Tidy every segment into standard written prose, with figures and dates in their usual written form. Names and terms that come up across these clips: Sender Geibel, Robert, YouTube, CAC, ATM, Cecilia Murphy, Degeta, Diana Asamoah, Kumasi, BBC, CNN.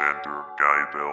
Sender Geibel.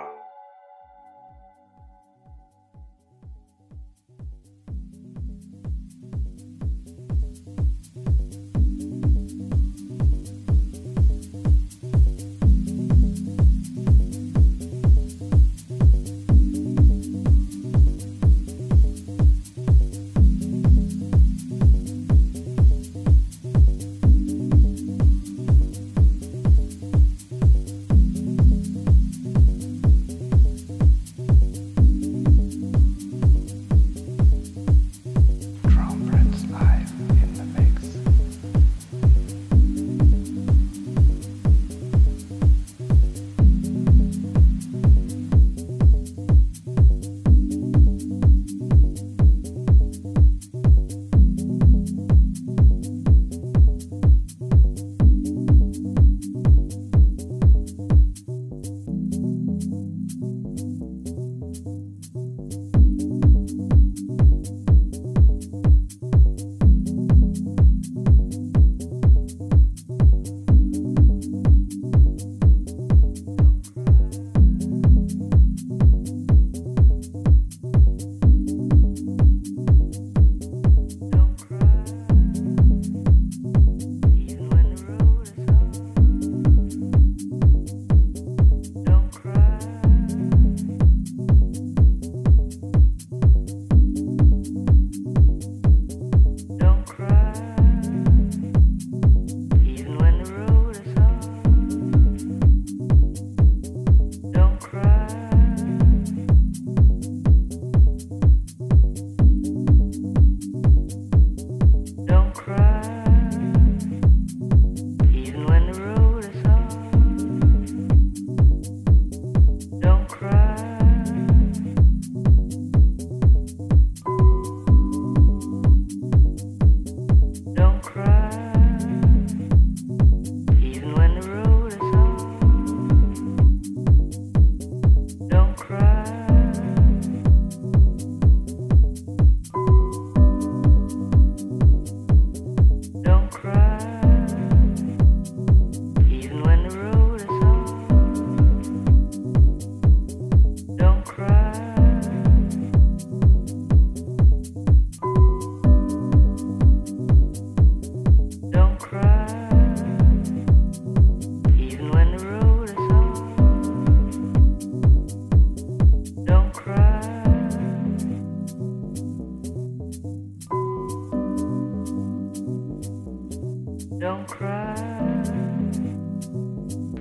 Don't cry,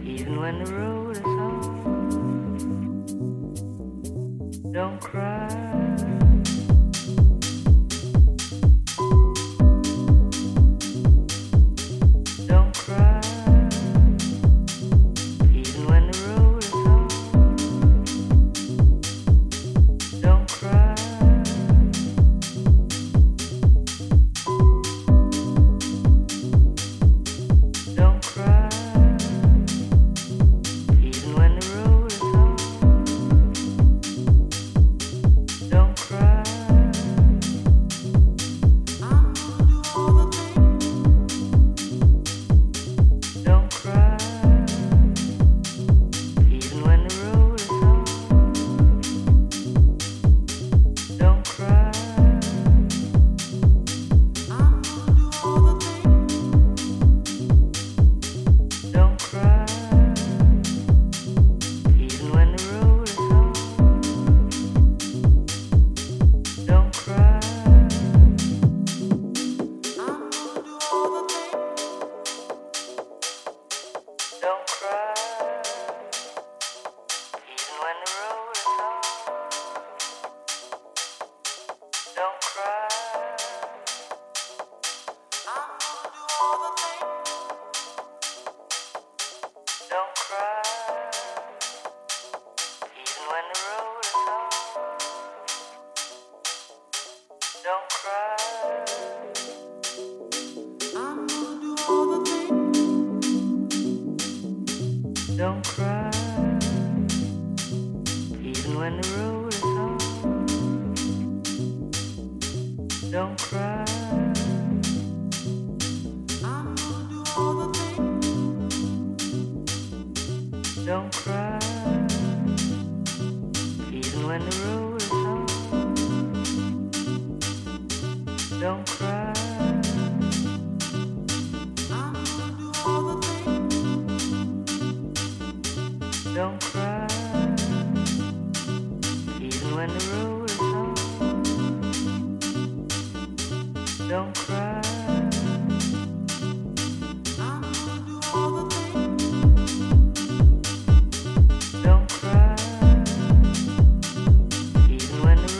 even when the road is hard. Don't cry. Don't cry. I'm gonna do all the things. Don't cry, even when the road is hard. Don't cry. I'm gonna do all the things. Don't cry. Don't cry. I'm gonna do all the things. Don't cry. Even when the road is hard. Don't cry. I'm gonna do all the things. Don't cry. Even when the road.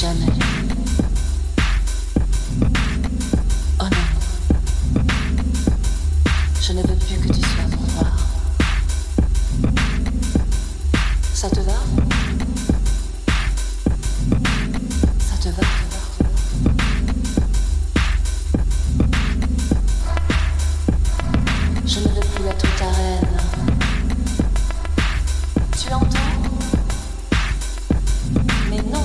jamais. Oh non, je ne veux plus que tu sois mon roi. Ça te va? Ça te va? Je ne veux plus être ta reine. Tu entends? Mais non,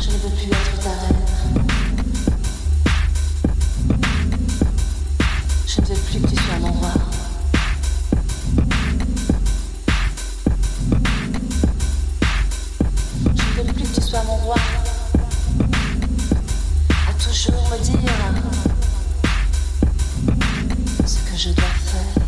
je ne veux plus être ta reine. Je ne veux plus que tu sois mon roi. Je ne veux plus que tu sois mon roi. À toujours me dire ce que je dois faire.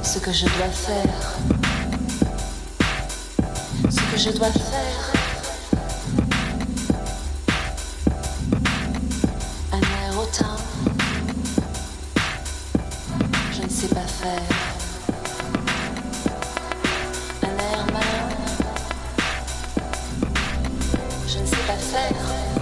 Ce que je dois faire, ce que je dois faire. Un air hautain, je ne sais pas faire. Un air malin, je ne sais pas faire.